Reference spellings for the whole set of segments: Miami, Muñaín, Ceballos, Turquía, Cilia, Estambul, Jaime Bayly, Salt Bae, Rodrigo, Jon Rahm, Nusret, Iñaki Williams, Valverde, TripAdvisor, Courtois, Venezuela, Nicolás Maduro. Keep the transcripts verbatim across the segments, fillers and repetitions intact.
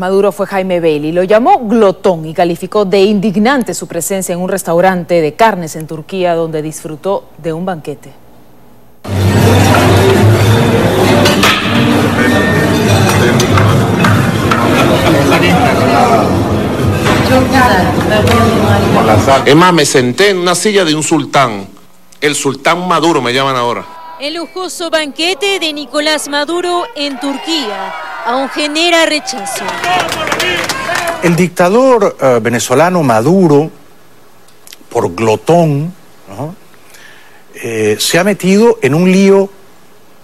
Maduro fue Jaime Bayly, lo llamó glotón y calificó de indignante su presencia en un restaurante de carnes en Turquía donde disfrutó de un banquete. Es más, me senté en una silla de un sultán, el sultán Maduro me llaman ahora. El lujoso banquete de Nicolás Maduro en Turquía aún genera rechazo. El dictador eh, venezolano Maduro, por glotón, ¿no? eh, se ha metido en un lío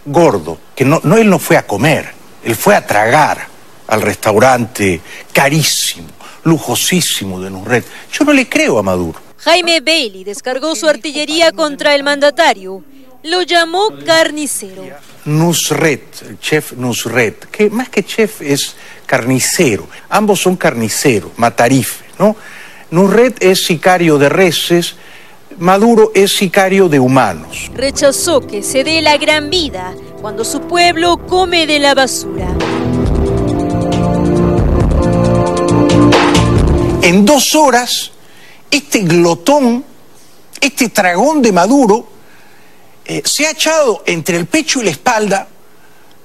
gordo, que no, no él no fue a comer, él fue a tragar al restaurante carísimo, lujosísimo de Nusret. Yo no le creo a Maduro. Jaime Bayly descargó su artillería contra el mandatario. Lo llamó carnicero. Nusret, el chef Nusret, que más que chef es carnicero. Ambos son carniceros, matarife, ¿no? Nusret es sicario de reses, Maduro es sicario de humanos. Rechazó que se dé la gran vida cuando su pueblo come de la basura. En dos horas, este glotón, este dragón de Maduro, Eh, se ha echado entre el pecho y la espalda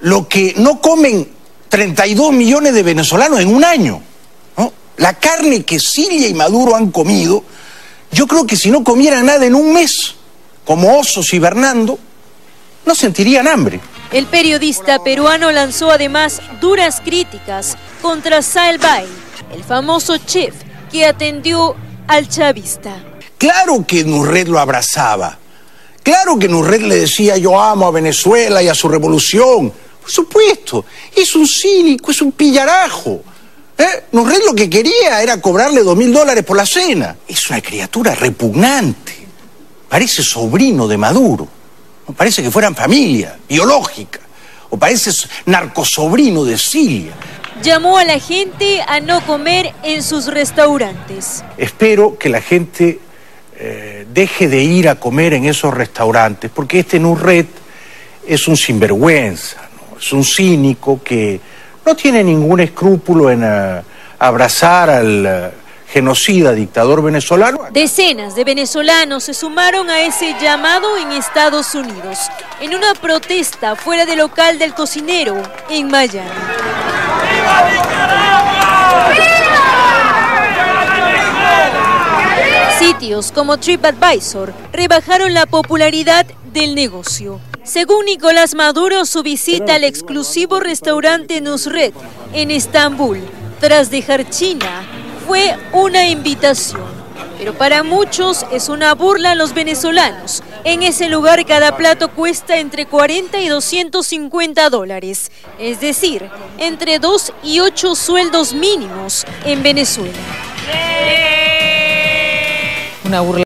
lo que no comen treinta y dos millones de venezolanos en un año, ¿no? La carne que Cilia y Maduro han comido, yo creo que si no comieran nada en un mes, como osos hibernando, no sentirían hambre. El periodista peruano lanzó además duras críticas contra Salt Bae, el famoso chef que atendió al chavista. Claro que Nusret lo abrazaba. Claro que Nusret le decía yo amo a Venezuela y a su revolución. Por supuesto, es un cínico, es un pillarajo. ¿Eh? Nusret lo que quería era cobrarle dos mil dólares por la cena. Es una criatura repugnante. Parece sobrino de Maduro. Parece que fueran familia, biológica. O parece narcosobrino de Cilia. Llamó a la gente a no comer en sus restaurantes. Espero que la gente Eh, deje de ir a comer en esos restaurantes, porque este Nusret es un sinvergüenza, ¿no? Es un cínico que no tiene ningún escrúpulo en uh, abrazar al uh, genocida dictador venezolano. Decenas de venezolanos se sumaron a ese llamado en Estados Unidos, en una protesta fuera del local del cocinero en Miami. ¡Viva Nicaragua! Sitios como TripAdvisor rebajaron la popularidad del negocio. Según Nicolás Maduro, su visita al exclusivo restaurante Nusret en Estambul, tras dejar China, fue una invitación. Pero para muchos es una burla a los venezolanos. En ese lugar cada plato cuesta entre cuarenta y doscientos cincuenta dólares, es decir, entre dos y ocho sueldos mínimos en Venezuela. Una burla.